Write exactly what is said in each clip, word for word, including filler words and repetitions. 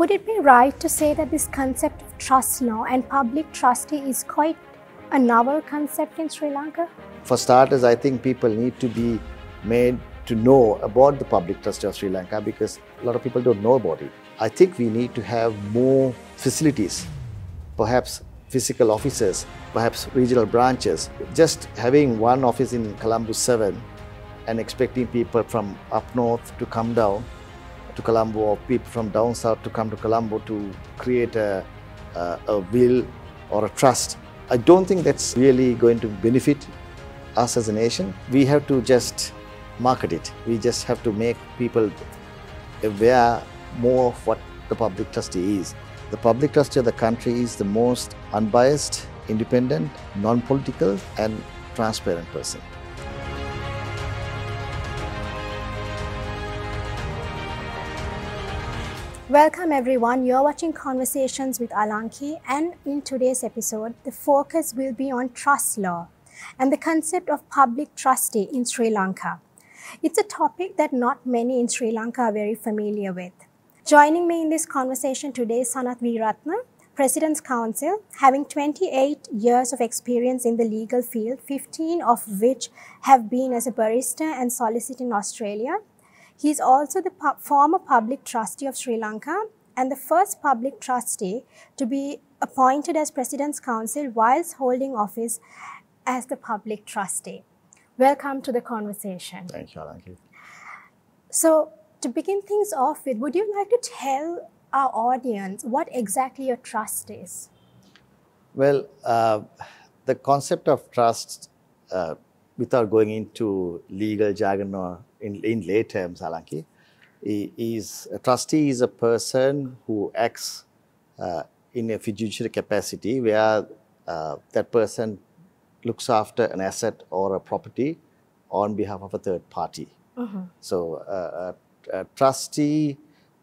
Would it be right to say that this concept of trust now and public trustee is quite a novel concept in Sri Lanka? For starters, I think people need to be made to know about the public trustee of Sri Lanka, because a lot of people don't know about it. I think we need to have more facilities, perhaps physical offices, perhaps regional branches. Just having one office in Colombo seven and expecting people from up north to come down to Colombo, or people from down south to come to Colombo to create a, a, a will or a trust, I don't think that's really going to benefit us as a nation. We have to just market it. We just have to make people aware more of what the public trustee is. The public trustee of the country is the most unbiased, independent, non-political and transparent person. Welcome everyone, you're watching Conversations with Alanki, and in today's episode, the focus will be on trust law and the concept of public trustee in Sri Lanka. It's a topic that not many in Sri Lanka are very familiar with. Joining me in this conversation today is Sanath Weeratne, President's Counsel, having twenty-eight years of experience in the legal field, fifteen of which have been as a barrister and solicitor in Australia. He is also the pu former public trustee of Sri Lanka and the first public trustee to be appointed as President's Counsel whilst holding office as the public trustee. Welcome to the conversation. Thank you, Alanki. So, to begin things off with, would you like to tell our audience what exactly a trust is? Well, uh, the concept of trust, uh, without going into legal jargon or in, in lay terms, Alanki, is a trustee is a person who acts uh, in a fiduciary capacity where uh, that person looks after an asset or a property on behalf of a third party. Mm-hmm. So uh, a, a trustee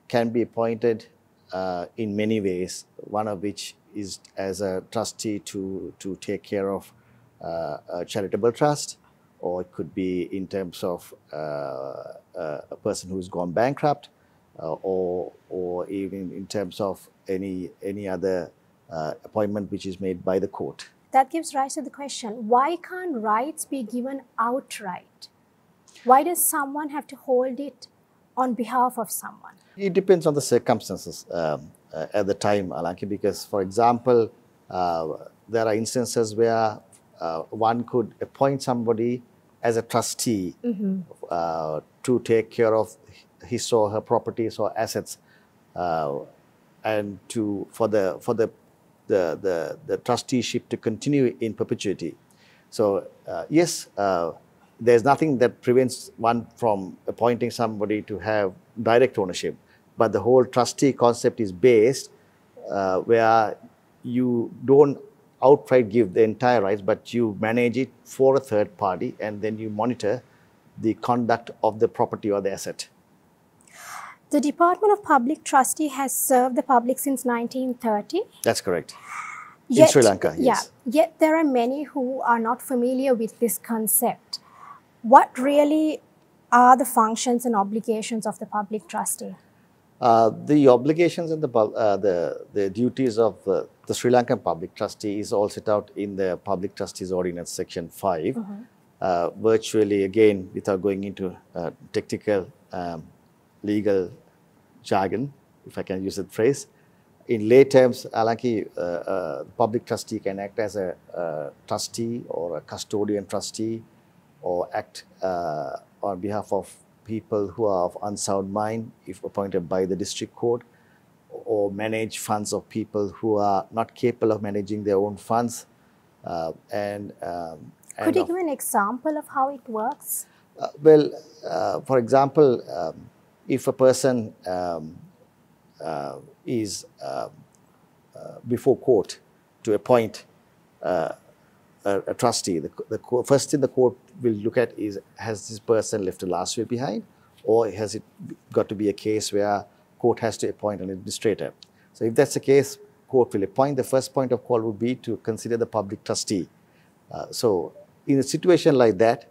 can be appointed uh, in many ways, one of which is as a trustee to, to take care of uh, a charitable trust, or it could be in terms of uh, a person who's gone bankrupt, uh, or, or even in terms of any, any other uh, appointment which is made by the court. That gives rise to the question, why can't rights be given outright? Why does someone have to hold it on behalf of someone? It depends on the circumstances um, uh, at the time, Alanki, because for example, uh, there are instances where uh, one could appoint somebody as a trustee mm-hmm. uh, to take care of his or her properties or assets, uh, and to for the for the The, the, the trusteeship to continue in perpetuity. So uh, yes, uh, there's nothing that prevents one from appointing somebody to have direct ownership, but the whole trustee concept is based uh, where you don't outright give the entire rights, but you manage it for a third party and then you monitor the conduct of the property or the asset. The Department of Public Trustee has served the public since nineteen thirty. That's correct. Yet, in Sri Lanka, yes. Yeah, yet there are many who are not familiar with this concept. What really are the functions and obligations of the public trustee? Uh, the obligations and the, uh, the, the duties of the, the Sri Lankan public trustee is all set out in the Public Trustees Ordinance Section five. Mm-hmm. uh, virtually, again, without going into uh, technical um, legal jargon, if I can use that phrase. In lay terms, Alanki, uh, uh, public trustee can act as a uh, trustee or a custodian trustee, or act uh, on behalf of people who are of unsound mind if appointed by the district court, or manage funds of people who are not capable of managing their own funds. Uh, and, um, and Could you of, give an example of how it works? Uh, well, uh, for example, um, if a person um, uh, is uh, uh, before court to appoint uh, a, a trustee, the, the court, first thing the court will look at is, has this person left a last will behind, or has it got to be a case where court has to appoint an administrator? So if that's the case, court will appoint. The first point of call would be to consider the public trustee. Uh, so in a situation like that,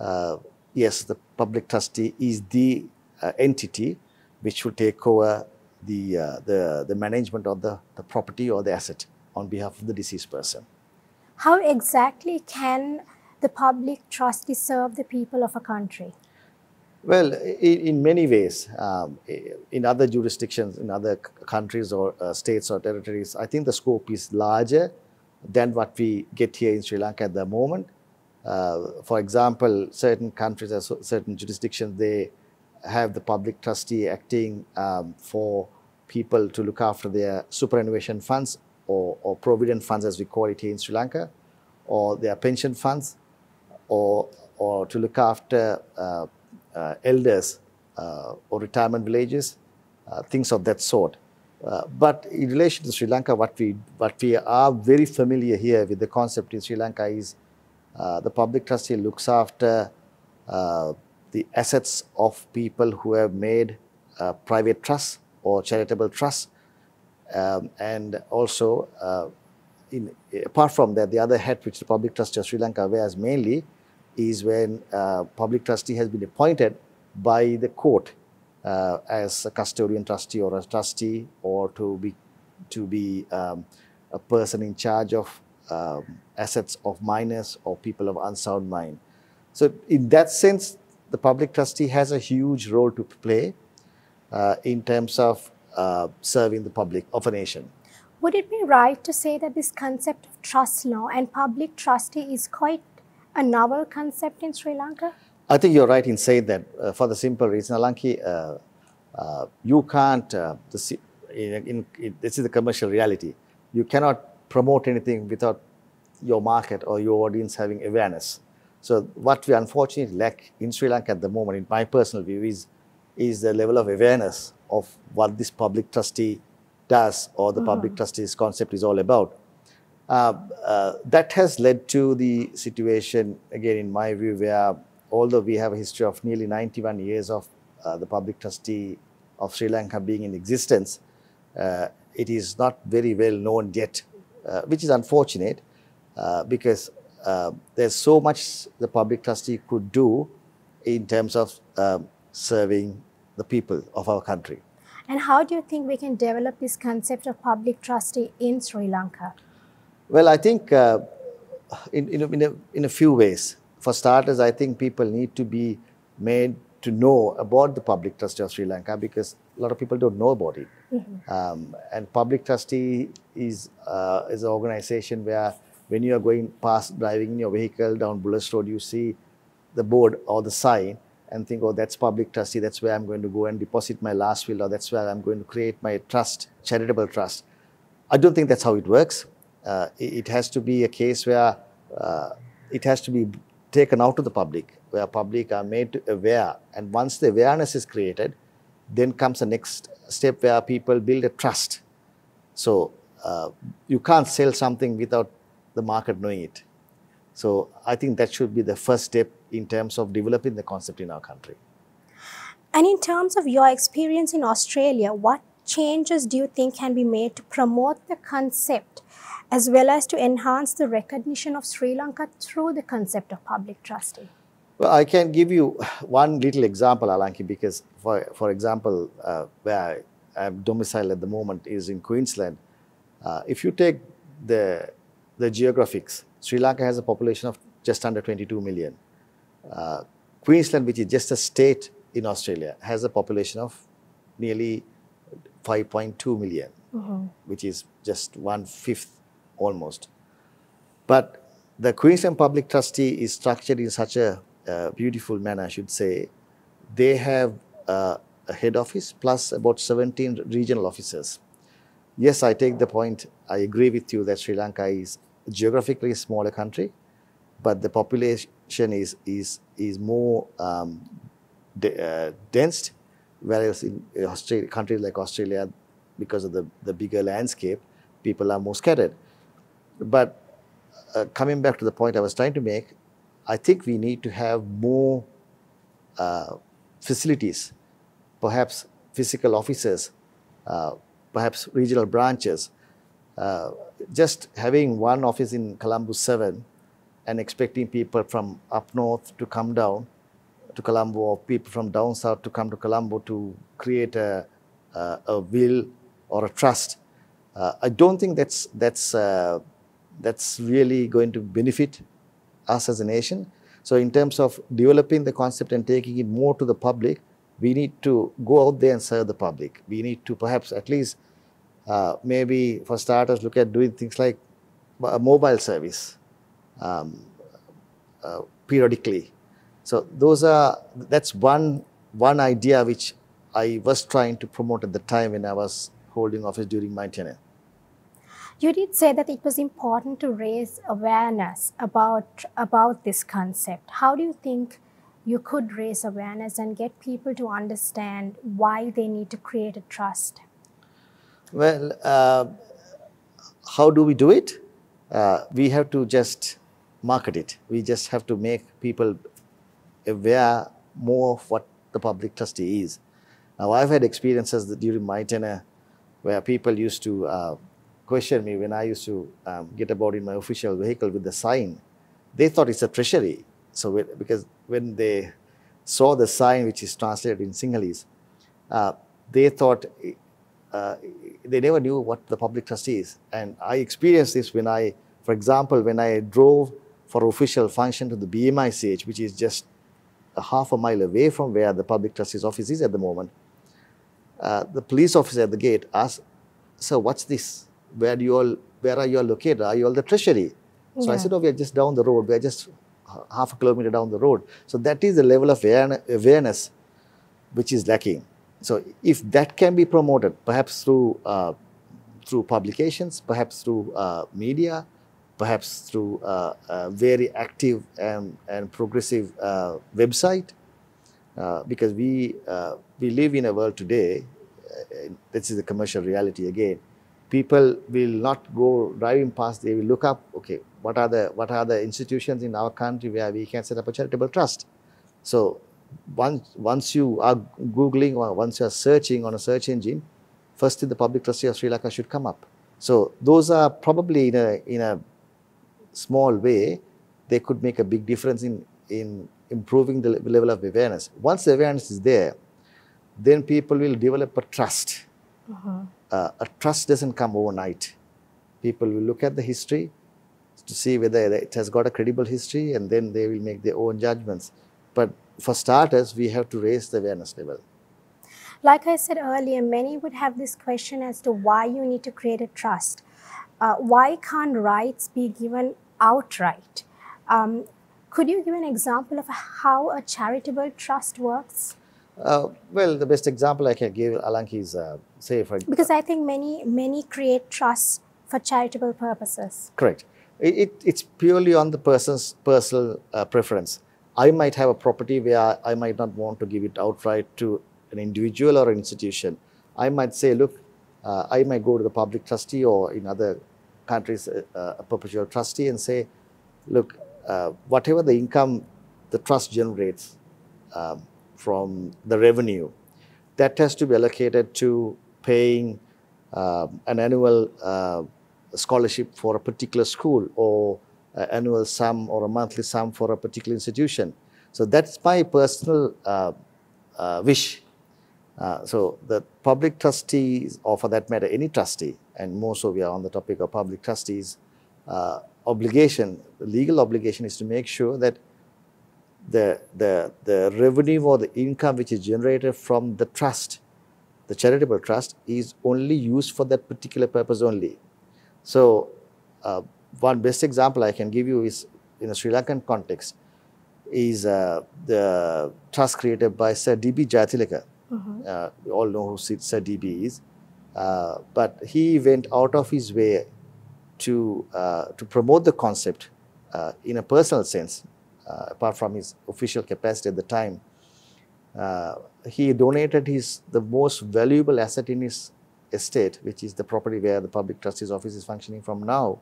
uh, yes, the public trustee is the Uh, entity which will take over the, uh, the, the management of the, the property or the asset on behalf of the deceased person. How exactly can the public trustee serve the people of a country? Well, in, in many ways. Um, in other jurisdictions, in other countries or uh, states or territories, I think the scope is larger than what we get here in Sri Lanka at the moment. Uh, for example, certain countries or certain jurisdictions, they have the public trustee acting um, for people to look after their superannuation funds or, or provident funds, as we call it here in Sri Lanka, or their pension funds, or, or to look after uh, Uh, elders uh, or retirement villages, uh, things of that sort. Uh, but in relation to Sri Lanka, what we, what we are very familiar here with the concept in Sri Lanka is uh, the public trustee looks after uh, the assets of people who have made uh, private trusts or charitable trusts. Um, and also, uh, in, apart from that, the other hat which the public trustee of Sri Lanka wears mainly is when uh, public trustee has been appointed by the court uh, as a custodian trustee or a trustee, or to be to be um, a person in charge of um, assets of minors or people of unsound mind. So in that sense, the public trustee has a huge role to play uh, in terms of uh, serving the public of a nation. Would it be right to say that this concept of trust law and public trustee is quite a novel concept in Sri Lanka? I think you're right in saying that, uh, for the simple reason, Alanki, uh, uh, you can't, uh, the, in, in, in, this is the commercial reality, you cannot promote anything without your market or your audience having awareness. So what we unfortunately lack in Sri Lanka at the moment, in my personal view, is, is the level of awareness of what this public trustee does, or the mm. public trustee's concept is all about. Uh, uh, that has led to the situation, again, in my view, where although we have a history of nearly ninety-one years of uh, the public trustee of Sri Lanka being in existence, uh, it is not very well known yet, uh, which is unfortunate, uh, because uh, there's so much the public trustee could do in terms of um, serving the people of our country. And how do you think we can develop this concept of public trustee in Sri Lanka? Well, I think uh, in, in, a, in, a, in a few ways. For starters, I think people need to be made to know about the public trustee of Sri Lanka, because a lot of people don't know about it. Mm-hmm. um, and public trustee is, uh, is an organization where when you are going past, driving in your vehicle down Bullis Road, you see the board or the sign and think, oh, that's public trustee, that's where I'm going to go and deposit my last will, or that's where I'm going to create my trust, charitable trust. I don't think that's how it works. Uh, it has to be a case where uh, it has to be taken out to the public, where public are made aware. And once the awareness is created, then comes the next step where people build a trust. So uh, you can't sell something without the market knowing it. So I think that should be the first step in terms of developing the concept in our country. And in terms of your experience in Australia, what changes do you think can be made to promote the concept, as well as to enhance the recognition of Sri Lanka through the concept of public trustee? Well, I can give you one little example, Alanki, because for, for example, uh, where I am domiciled at the moment is in Queensland. Uh, if you take the, the geographics, Sri Lanka has a population of just under twenty-two million. Uh, Queensland, which is just a state in Australia, has a population of nearly five point two million, mm-hmm. which is just one-fifth almost. But the Queensland Public Trustee is structured in such a uh, beautiful manner, I should say. They have uh, a head office plus about seventeen regional offices. Yes, I take the point. I agree with you that Sri Lanka is geographically a smaller country, but the population is, is, is more um, uh, dense. Whereas in Australia, countries like Australia, because of the, the bigger landscape, people are more scattered. But uh, coming back to the point I was trying to make, I think we need to have more uh, facilities, perhaps physical offices, uh, perhaps regional branches. Uh, just having one office in Colombo seven and expecting people from up north to come down to Colombo, or people from down south to come to Colombo to create a, uh, a will or a trust, uh, I don't think that's, that's, uh, that's really going to benefit us as a nation. So in terms of developing the concept and taking it more to the public, we need to go out there and serve the public. We need to perhaps at least uh, maybe for starters look at doing things like a mobile service um, uh, periodically. So those are, that's one, one idea which I was trying to promote at the time when I was holding office during my tenure. You did say that it was important to raise awareness about, about this concept. How do you think you could raise awareness and get people to understand why they need to create a trust? Well, uh, how do we do it? Uh, we have to just market it. We just have to make people aware more of what the public trustee is. Now, I've had experiences that during my tenure where people used to uh, question me when I used to um, get about in my official vehicle with the sign. They thought it's a treasury. So, because when they saw the sign, which is translated in Sinhalese, uh, they thought, uh, they never knew what the public trustee is. And I experienced this when I, for example, when I drove for official function to the B M I C H, which is just a half a mile away from where the public trustee's office is at the moment. Uh, the police officer at the gate asked, "Sir, what's this? Where do you all, where are you all located? Are you all the treasury?" Yeah. So I said, "Oh, we are just down the road. We are just half a kilometer down the road." So that is the level of awareness which is lacking. So if that can be promoted, perhaps through uh, through publications, perhaps through uh, media, perhaps through uh, a very active and, and progressive uh, website, uh, because we uh, we live in a world today. Uh, this is the commercial reality again. People will not go driving past. They will look up. Okay, what are the what are the institutions in our country where we can set up a charitable trust? So once once you are googling or once you are searching on a search engine, firstly the public trustee of Sri Lanka should come up. So those are probably in a in a small way, they could make a big difference in, in improving the level of awareness. Once the awareness is there, then people will develop a trust. Uh-huh. uh, a trust doesn't come overnight. People will look at the history to see whether it has got a credible history, and then they will make their own judgments. But for starters, we have to raise the awareness level. Like I said earlier, many would have this question as to why you need to create a trust. Uh, why can't rights be given outright? Um, could you give an example of how a charitable trust works? Uh, well, the best example I can give, Alanki, is uh, say for because I think many many create trusts for charitable purposes. Correct. It, it, it's purely on the person's personal uh, preference. I might have a property where I might not want to give it outright to an individual or an institution. I might say, look, uh, I might go to the public trustee or in other countries uh, a perpetual trustee and say, look, uh, whatever the income the trust generates Um, from the revenue, that has to be allocated to paying uh, an annual uh, scholarship for a particular school or an annual sum or a monthly sum for a particular institution. So that's my personal uh, uh, wish. Uh, so the public trustees, or for that matter, any trustee, and more so we are on the topic of public trustees, uh, obligation, the legal obligation is to make sure that The, the, the revenue or the income which is generated from the trust, the charitable trust, is only used for that particular purpose only. So uh, one best example I can give you is in a Sri Lankan context is uh, the trust created by Sir D B Jayathilaka. Mm-hmm. uh, we all know who Sir D B is, uh, but he went out of his way to, uh, to promote the concept uh, in a personal sense. Uh, apart from his official capacity at the time, uh, he donated his the most valuable asset in his estate, which is the property where the public trustee's office is functioning from now.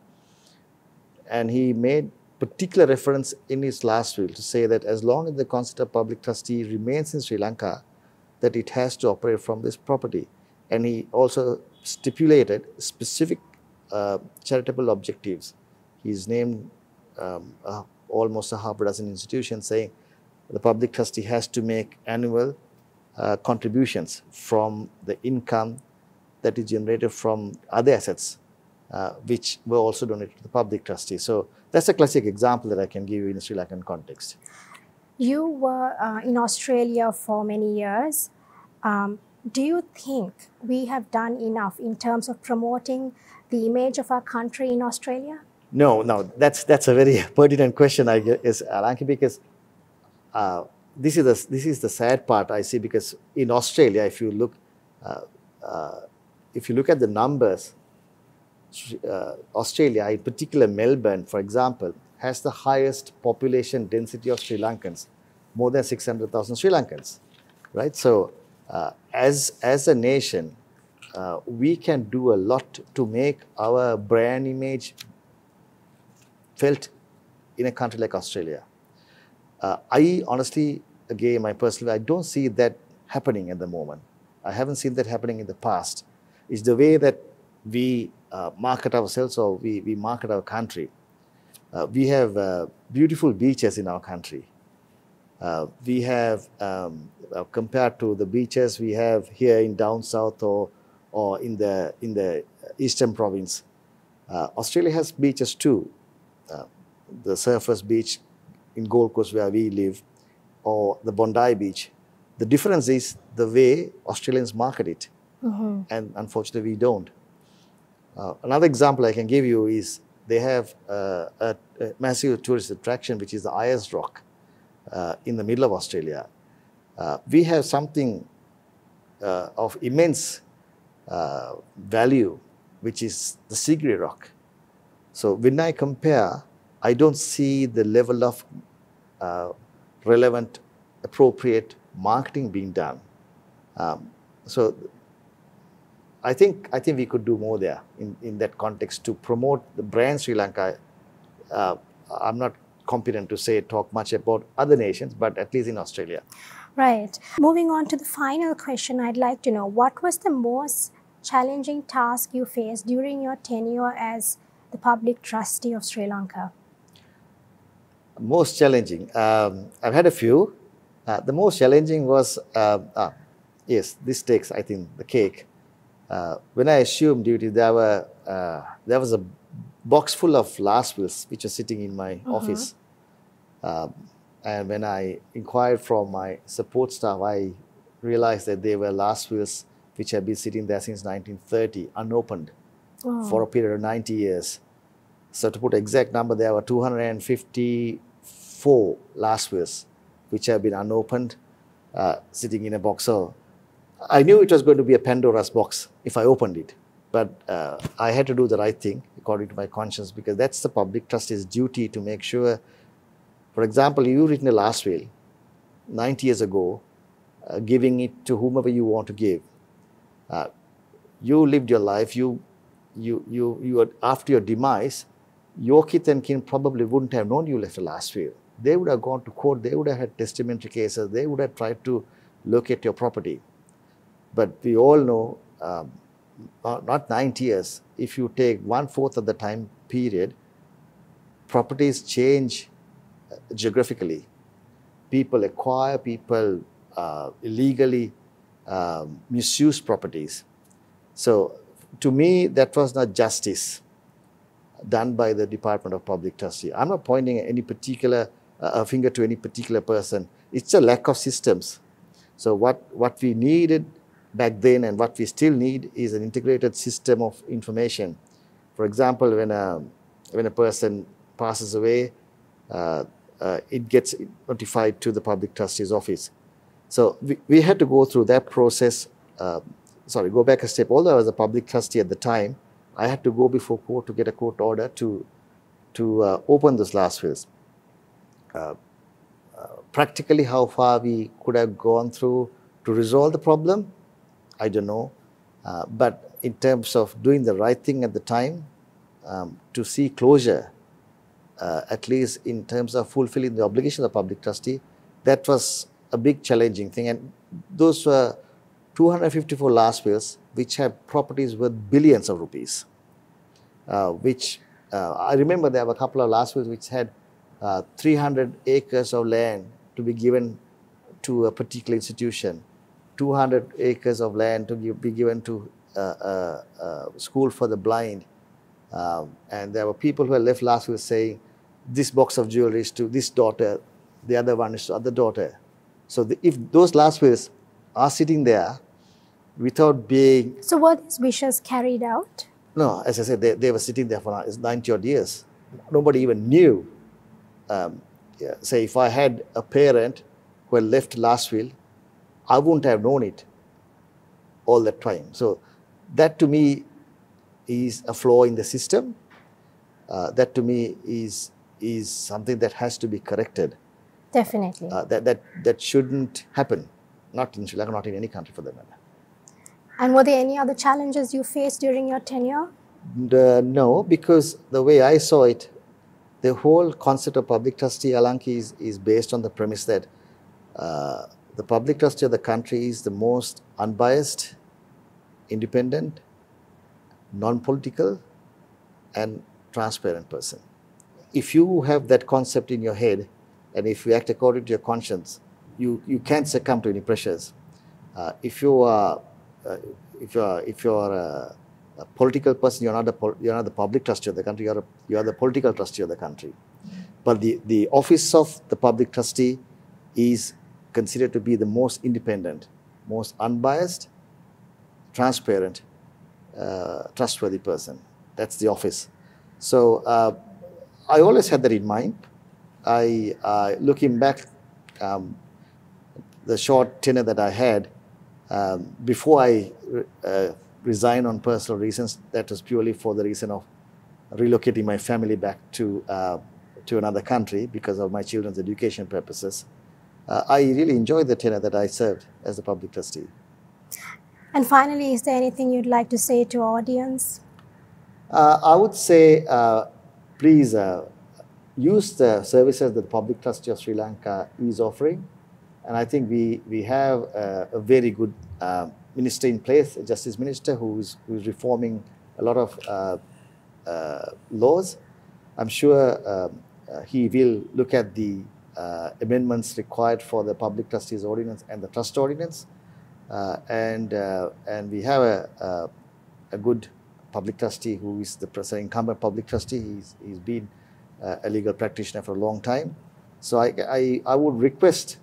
And he made particular reference in his last will to say that as long as the concept of public trustee remains in Sri Lanka, that it has to operate from this property. And he also stipulated specific uh, charitable objectives. He's named um, a almost a half a dozen institutions, saying the public trustee has to make annual uh, contributions from the income that is generated from other assets, uh, which were also donated to the public trustee. So that's a classic example that I can give you in a Sri Lankan context. You were uh, in Australia for many years. Um, do you think we have done enough in terms of promoting the image of our country in Australia? No, no, that's, that's a very pertinent question, I guess, Alanki, because uh, this, is the, this is the sad part I see, because in Australia, if you look, uh, uh, if you look at the numbers, uh, Australia, in particular Melbourne, for example, has the highest population density of Sri Lankans, more than six hundred thousand Sri Lankans, right? So uh, as, as a nation, uh, we can do a lot to make our brand image felt in a country like Australia. Uh, I honestly, again, my personal, I don't see that happening at the moment. I haven't seen that happening in the past. It's the way that we uh, market ourselves, or we, we market our country. Uh, we have uh, beautiful beaches in our country. Uh, we have, um, uh, compared to the beaches we have here in down south, or, or in, the, in the eastern province, uh, Australia has beaches too. Uh, the Surfers Beach in Gold Coast where we live, or the Bondi Beach. The difference is the way Australians market it. Mm-hmm. And unfortunately, we don't. Uh, another example I can give you is they have uh, a, a massive tourist attraction, which is the Ayers Rock uh, in the middle of Australia. Uh, we have something uh, of immense uh, value, which is the Sigiriya Rock. So when I compare, I don't see the level of uh, relevant, appropriate marketing being done. Um, so I think, I think we could do more there in, in that context to promote the brand Sri Lanka. Uh, I'm not competent to say, talk much about other nations, but at least in Australia. Right. Moving on to the final question, I'd like to know, what was the most challenging task you faced during your tenure as the public trustee of Sri Lanka? Most challenging. Um, I've had a few. Uh, the most challenging was, uh, ah, yes, this takes, I think, the cake. Uh, when I assumed duty, there were uh, there was a box full of last wills which were sitting in my mm-hmm. office. Um, and when I inquired from my support staff, I realized that they were last wills which had been sitting there since nineteen thirty, unopened. Oh. For a period of ninety years. So to put exact number, there were two hundred fifty-four last wills which have been unopened, uh, sitting in a box. So I knew it was going to be a Pandora's box if I opened it, but uh, I had to do the right thing according to my conscience, because that's the public trustee's duty to make sure. For example, you've written a last will ninety years ago, uh, giving it to whomever you want to give. Uh, you lived your life, you You, you, you had, after your demise, your kith and kin probably wouldn't have known you left a last will. They would have gone to court, they would have had testamentary cases, they would have tried to locate your property. But we all know, um, not ninety years, if you take one-fourth of the time period, properties change geographically. People acquire, people uh, illegally uh, misuse properties. So to me, that was not justice done by the Department of Public Trustee. I'm not pointing at any particular uh, a finger to any particular person. It's a lack of systems. So what, what we needed back then and what we still need is an integrated system of information. For example, when a, when a person passes away, uh, uh, it gets notified to the Public Trustee's office. So we, we had to go through that process. Uh, Sorry, go back a step. Although I was a public trustee at the time, I had to go before court to get a court order to, to uh, open those last wills. Uh, uh, practically, how far we could have gone through to resolve the problem, I don't know. Uh, but in terms of doing the right thing at the time, um, to see closure, uh, at least in terms of fulfilling the obligation of the public trustee, that was a big challenging thing. And those were two hundred fifty-four last wills, which have properties worth billions of rupees, uh, which uh, I remember there were a couple of last wills which had uh, three hundred acres of land to be given to a particular institution. two hundred acres of land to give, be given to a uh, uh, uh, school for the blind. Uh, and there were people who had left last week saying, this box of jewelry is to this daughter, the other one is to the other daughter. So the, if those last wills are sitting there without being... So were these wishes carried out? No, as I said, they, they were sitting there for ninety odd years. Nobody even knew. Um, yeah, say if I had a parent who had left last will, I wouldn't have known it all that time. So that to me is a flaw in the system. Uh, that to me is is something that has to be corrected. Definitely. Uh, that, that, that shouldn't happen, not in Sri Lanka, not in any country for that matter. And were there any other challenges you faced during your tenure? The, no, because the way I saw it, the whole concept of public trustee Alanki is, is based on the premise that uh, the public trustee of the country is the most unbiased, independent, non-political and transparent person. If you have that concept in your head and if you act according to your conscience, you, you can't succumb to any pressures. Uh, if you are, uh, if you are, if you are uh, a political person, you're not the, you're not the public trustee of the country, you're, a, you're the political trustee of the country. But the, the office of the public trustee is considered to be the most independent, most unbiased, transparent, uh, trustworthy person. That's the office. So uh, I always had that in mind. I, uh, looking back, um, the short tenure that I had, um, before I uh, resigned on personal reasons, that was purely for the reason of relocating my family back to, uh, to another country because of my children's education purposes. Uh, I really enjoyed the tenure that I served as a public trustee. And finally, is there anything you'd like to say to our audience? Uh, I would say, uh, please uh, use the services that the Public Trustee of Sri Lanka is offering. And I think we, we have a, a very good uh, minister in place, a justice minister who's, who's reforming a lot of uh, uh, laws. I'm sure um, uh, he will look at the uh, amendments required for the Public Trustees Ordinance and the Trust Ordinance. Uh, and, uh, and we have a, a, a good public trustee who is the present incumbent public trustee. He's, he's been uh, a legal practitioner for a long time. So I, I, I would request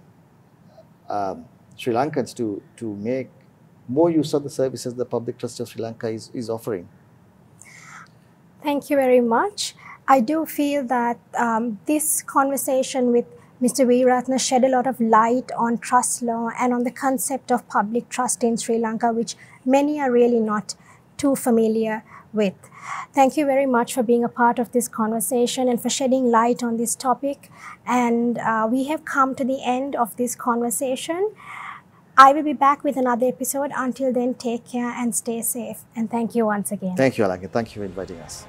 um, Sri Lankans to, to make more use of the services the Public Trustee of Sri Lanka is, is offering. Thank you very much. I do feel that um, this conversation with Mister Weeratne shed a lot of light on trust law and on the concept of public trust in Sri Lanka, which many are really not too familiar with. Thank you very much for being a part of this conversation and for shedding light on this topic. And uh, we have come to the end of this conversation. I will be back with another episode. Until then, take care and stay safe. And thank you once again. Thank you, Alanki. Thank you for inviting us.